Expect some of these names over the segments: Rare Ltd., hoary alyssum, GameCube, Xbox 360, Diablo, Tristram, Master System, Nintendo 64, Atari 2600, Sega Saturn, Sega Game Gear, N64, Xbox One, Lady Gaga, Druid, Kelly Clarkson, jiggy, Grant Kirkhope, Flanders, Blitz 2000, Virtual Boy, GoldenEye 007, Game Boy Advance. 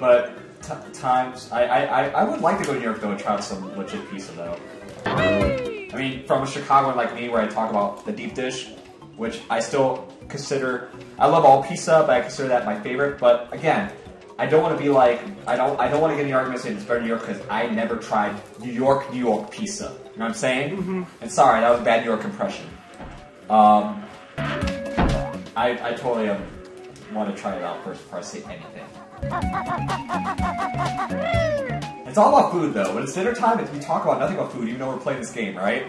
But times I would like to go to New York though and try out some legit pizza though. I mean, from a Chicagoan like me, where I talk about the deep dish, which I still consider. I love all pizza, but I consider that my favorite. But again, I don't want to be like I don't want to get in the argument saying it's better New York because I never tried New York pizza. You know what I'm saying? Mm-hmm. And sorry, that was a bad New York impression. I totally want to try it out first before I say anything. It's all about food, though. When it's dinner time, we talk about nothing but food, even though we're playing this game, right?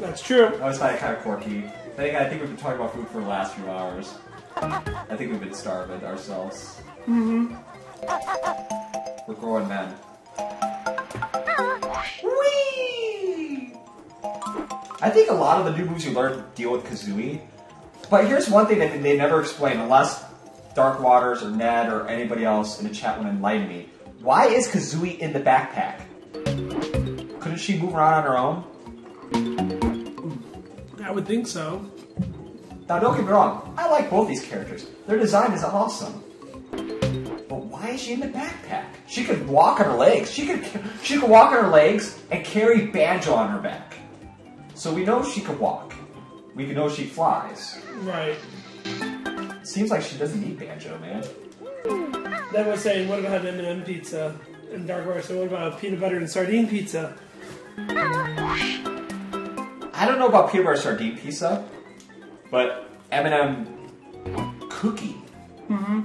That's true. I always find it kind of quirky. I think we've been talking about food for the last few hours. I think we've been starving ourselves. Mm-hmm. We're growing men. Whee! I think a lot of the new moves you learn deal with Kazooie. But here's one thing that they never explain, unless Dark Waters or Ned or anybody else in the chat would enlighten me. Why is Kazooie in the backpack? Couldn't she move around on her own? I would think so. Now, don't get me wrong. I like both these characters. Their design is awesome. But why is she in the backpack? She could walk on her legs. She could walk on her legs and carry Banjo on her back. So we know she could walk. We know she flies. Right. Seems like she doesn't need Banjo, man. Then we're saying, what about M&M pizza and Dark Horse? So what about peanut butter and sardine pizza? I don't know about peanut butter and sardine pizza, but M&M cookie. Mm-hmm.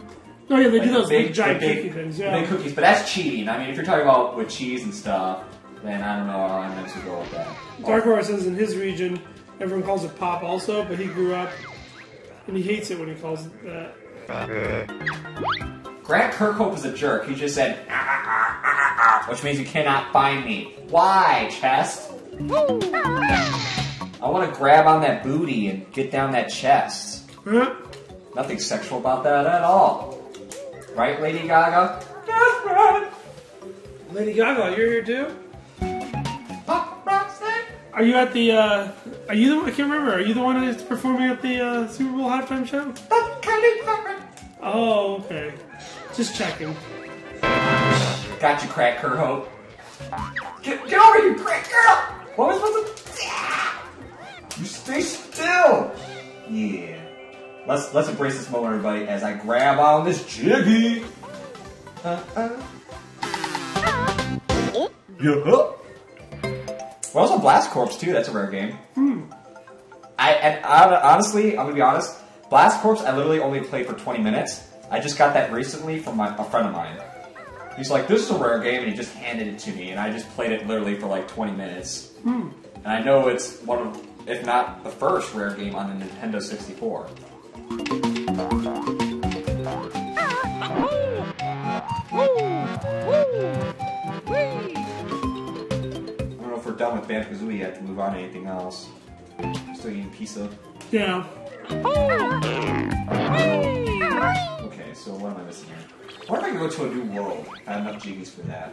Oh yeah, they like do those big, giant cookie things. Yeah. Big cookies, but that's cheating. I mean, if you're talking about with cheese and stuff, then I don't know how I'm meant to go with that. Dark Horse is in his region. Everyone calls it pop also, but he grew up and he hates it when he calls it that. Grant Kirkhope is a jerk. He just said, ah, ah, ah, ah, which means you cannot find me. Why, chest? I want to grab on that booty and get down that chest. Nothing sexual about that at all. Right, Lady Gaga? Yes, man. Lady Gaga, you're here too? Pop, rock, snake. Are you at the, are you the one, I can't remember, are you the one that's performing at the, Super Bowl halftime show? That's Kelly Clarkson. Oh, okay. Just checking. Got you, Crack Kirkhope. Get over here, Crack Girl! What was supposed to... Yeah! You stay still! Yeah. Let's embrace this moment, everybody, as I grab on this jiggy! Yeah. We're also Blast Corps too. That's a rare game. Hmm. Honestly, I'm gonna be honest. Blast Corps, I literally only played for 20 minutes. I just got that recently from a friend of mine. He's like, "This is a rare game," and he just handed it to me, and I just played it literally for like 20 minutes. Hmm. And I know it's one of, if not the first rare game on the Nintendo 64. Done with Banjo-Kazooie, you have to move on to anything else. Still eating pizza. Yeah. Okay, so what am I missing here? Why don't I go to a new world? I have enough jiggies for that.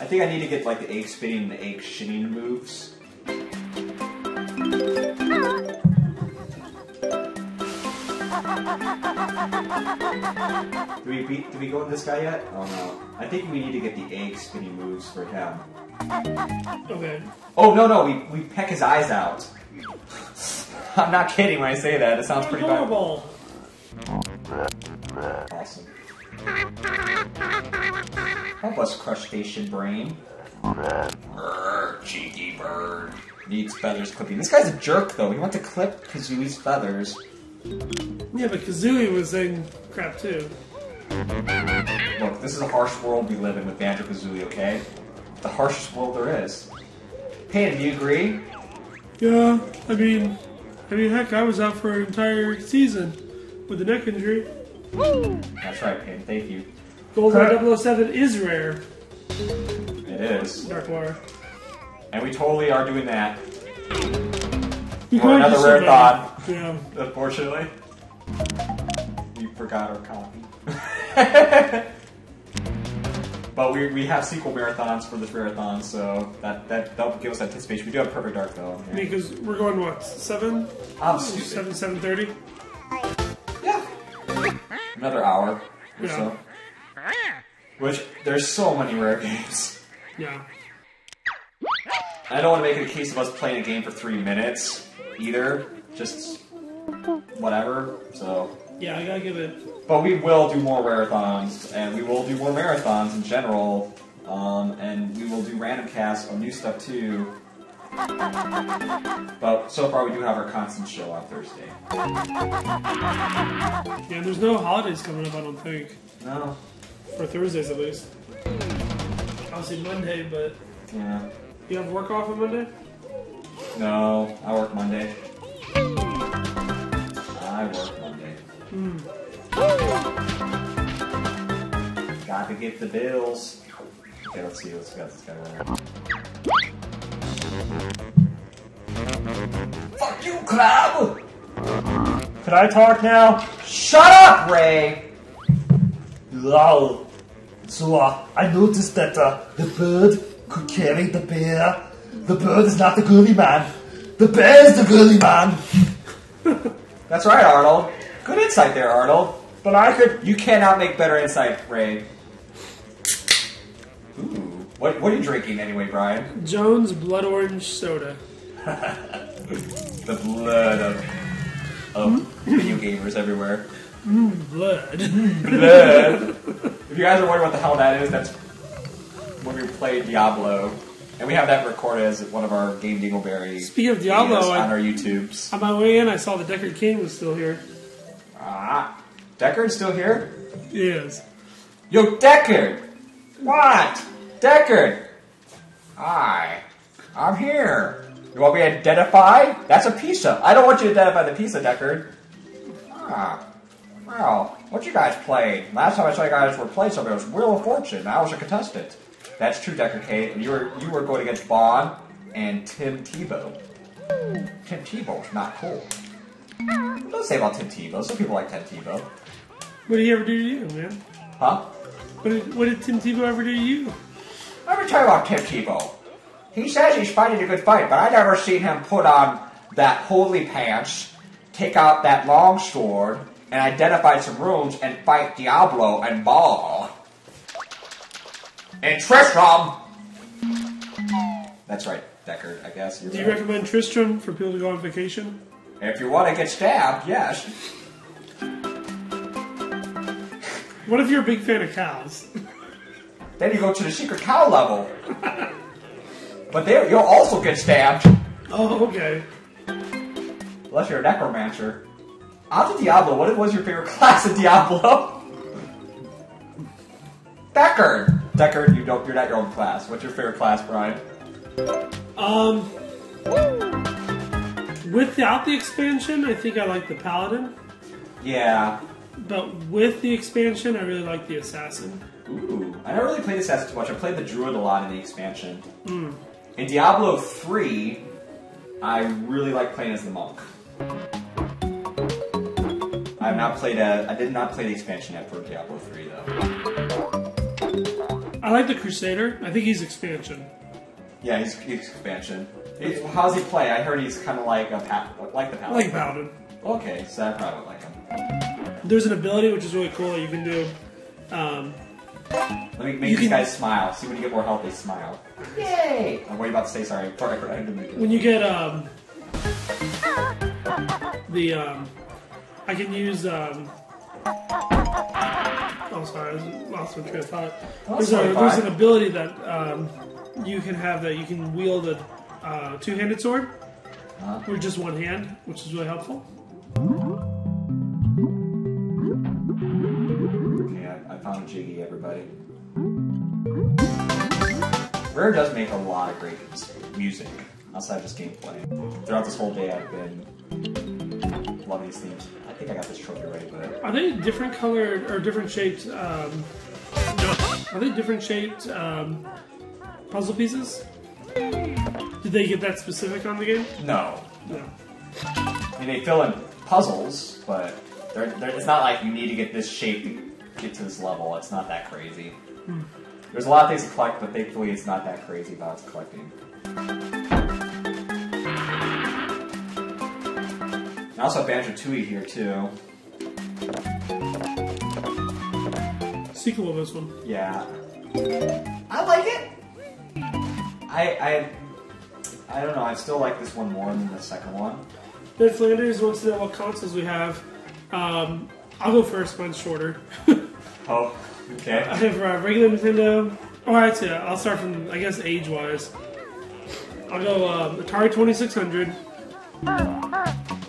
I think I need to get like the egg spinning and the egg shitting moves. Did we go with this guy yet? Oh no. I think we need to get the egg spinning moves for him. Okay. Oh no, we peck his eyes out. I'm not kidding when I say that. It sounds pretty bad. Awesome. Help us, crustacean brain. Brr, cheeky bird. Needs feathers clipping. This guy's a jerk though. He wants to clip Kazooie's feathers. Yeah, but Kazooie was saying crap too. Look, this is a harsh world we live in with Banjo-Kazooie, okay? The harshest world there is. Hey, do you agree? Yeah, I mean, heck, I was out for an entire season with a neck injury. That's right, Payne, thank you. GoldenEye 007 is rare. It is. Dark Water. And we totally are doing that. Or another rare thought. Yeah. Unfortunately. We forgot our copy. But we have sequel marathons for this marathon, so that'll give us anticipation. We do have Perfect Dark though. Yeah. Because we're going what, 7? 7:30? Yeah. another hour or so. Which, there's so many rare games. Yeah. I don't want to make it a case of us playing a game for 3 minutes, either. Just whatever, so... Yeah, I gotta give it... But we will do more marathons, and we will do more marathons in general, and we will do random casts on new stuff, too. But so far, we do have our constant show on Thursday. Yeah, there's no holidays coming up, I don't think. No. For Thursdays, at least. Obviously Monday, but... Yeah. You have work off on Monday? No, I work Monday. Mm. Gotta get the bills. Okay, let's see what's got this guy running. Fuck you, Crab! Can I talk now? Shut up, Ray! Lol. So, I noticed that the bird could carry the bear. The bird is not the girly man. The bear is the girly man. That's right, Arnold. Good insight there, Arnold. But I could... You cannot make better insight, Ray. Ooh. What are you drinking anyway, Brian? Jones Blood Orange Soda. The blood of video gamers everywhere. Blood. Blood. If you guys are wondering what the hell that is, that's when we played Diablo. And we have that recorded as one of our Game Dingleberry Speaking of Diablo, on our YouTubes. On my way in, I saw the Deckard King was still here. Ah, Deckard's still here? He is. Yo, Deckard! What? Deckard! Hi. I'm here. You want me to identify? That's a pizza. I don't want you to identify the pizza, Deckard. Ah. Well, what you guys played? Last time I saw you guys were playing something, it was Wheel of Fortune. I was a contestant. That's true, Deckard K. And you were going against Vaughn and Tim Tebow. Tim Tebow's not cool. Don't say about Tim Tebow. Some people like Tim Tebow. What did he ever do to you, man? Huh? What did Tim Tebow ever do to you? Let me tell you about Tim Tebow. He says he's fighting a good fight, but I never seen him put on that holy pants, take out that long sword, and identify some rooms and fight Diablo and Ball. And Tristram! That's right, Deckard, I guess. Do you recommend Tristram for people to go on vacation? If you want to get stabbed, yes. What if you're a big fan of cows? Then you go to the secret cow level. But there, you'll also get stabbed. Oh, okay. Unless you're a necromancer. On to Diablo, what was your favorite class in Diablo? Deckard! Deckard, you're not your own class. What's your favorite class, Brian? Without the expansion, I think I like the Paladin. Yeah. But with the expansion, I really like the Assassin. Ooh. I never really played Assassin too much. I played the Druid a lot in the expansion. Mm. In Diablo 3, I really like playing as the Monk. I have not played I did not play the expansion yet for Diablo 3, though. I like the Crusader. I think he's expansion. Yeah, he's expansion. How's he play? I heard he's kind of like the Paladin. Like Paladin. Okay, so I probably would like him. There's an ability which is really cool that you can do. Let me make these guys smile. See when you get more health, they smile. Yay! What are you about to say? Sorry, I had to make it. When you get I can use Oh, sorry, I lost my train of thought. There's an ability that you can have that you can wield a. Two-handed sword with just one hand, which is really helpful. Okay, I found a jiggy, everybody. Rare does make a lot of great music, outside of just gameplay. Throughout this whole day, I've been loving these themes. I think I got this trophy right, but... Are they different colored, or different shaped, puzzle pieces? Did they get that specific on the game? No. No. I mean, they fill in puzzles, but it's not like you need to get this shape to get to this level. It's not that crazy. Hmm. There's a lot of things to collect, but thankfully it's not that crazy about collecting. I also have Banjo-Tooie here, too. sequel of this one. Yeah. I like it. I don't know, I still like this one more than the second one. Then Flanders wants to know what consoles we have. I'll go first, mine's shorter. Oh, okay. I have regular Nintendo. Alright, so yeah, I'll start from, I guess, age-wise. I'll go Atari 2600,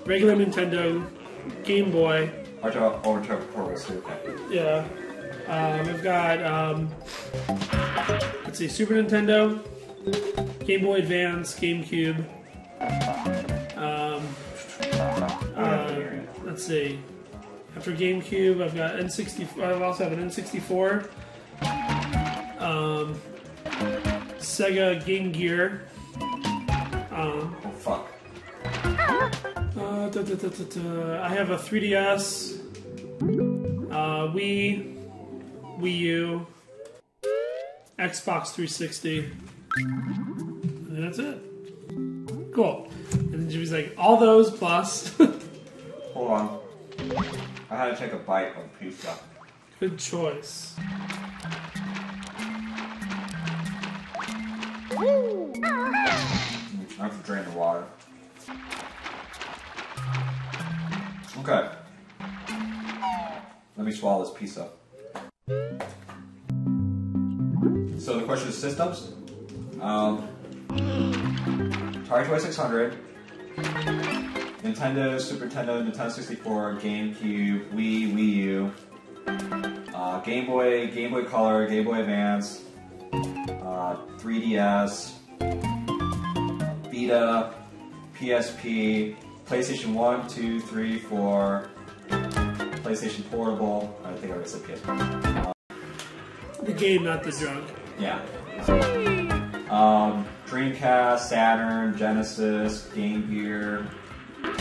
regular Nintendo, Game Boy. Yeah. We've got, let's see, Super Nintendo, Game Boy Advance, GameCube. Let's see. After GameCube, I've got N64. I also have an N64. Sega Game Gear. Oh fuck. I have a 3DS. Wii U. Xbox 360. And that's it. Cool. And she was like, all those plus. Hold on. I had to take a bite of pizza. Good choice. I have to drain the water. Okay. Let me swallow this pizza. So the question is systems. Atari 2600, Nintendo, Super Nintendo, Nintendo 64, GameCube, Wii U, Game Boy Color, Game Boy Advance, 3DS, Vita, PSP, PlayStation 1, 2, 3, 4, PlayStation Portable, I think I already said PSP. The game, not the drug. Yeah. Dreamcast, Saturn, Genesis, Game Gear. I'm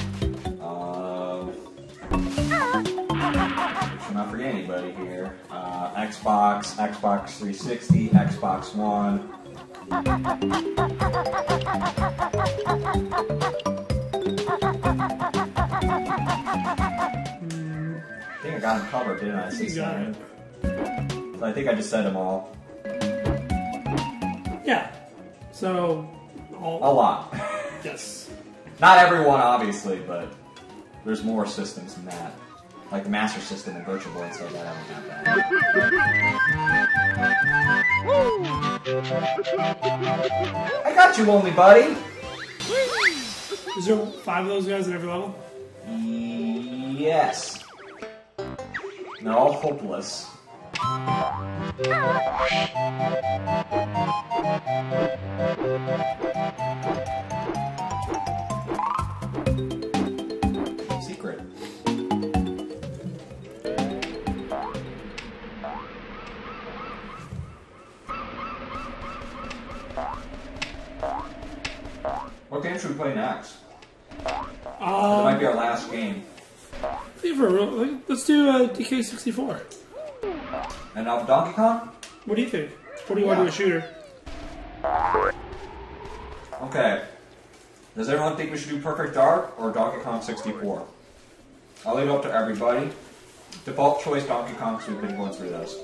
not forgetting anybody here. Xbox, Xbox 360, Xbox One. I think I got them covered, didn't I? You got it. I think I just said them all. Yeah. So, a lot. Yes. Not everyone, obviously, but there's more systems than that. Like the Master System and Virtual Boy and stuff like that. I got you, only buddy. Is there 5 of those guys at every level? Yes. They're all hopeless. Secret. What game should we play next? That might be our last game. Let's do DK64. And now Donkey Kong? What do you think? What do you want to do a shooter? Okay. Does everyone think we should do Perfect Dark or Donkey Kong 64? I'll leave it up to everybody. Default choice Donkey Kong, because we've been going through those.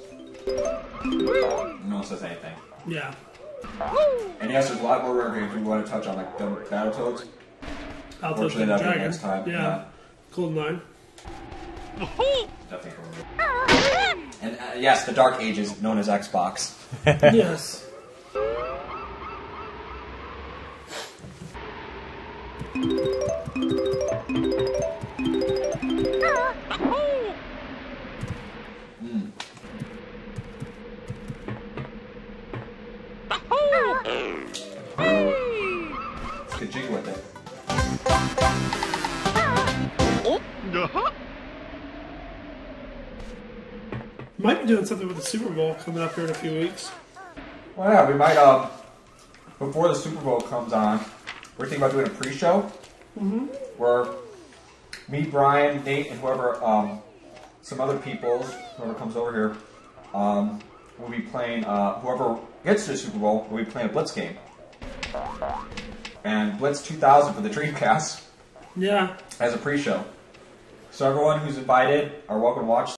No one says anything. Yeah. And yes, there's a lot more rare games we want to touch on, like Battletoads. I'll touch on that next time. Yeah. GoldenEye. Definitely And yes, the Dark Ages, known as Xbox. Yes. Let's get jiggy with it. Might be doing something with the Super Bowl coming up here in a few weeks. Well, yeah, we might, before the Super Bowl comes on, we're thinking about doing a pre-show. Mm-hmm. Where me, Brian, Nate, and whoever, some other people, whoever comes over here, will be playing, whoever gets to the Super Bowl, will be playing a Blitz game. And Blitz 2000 for the Dreamcast. Yeah. As a pre-show. So everyone who's invited are welcome to watch.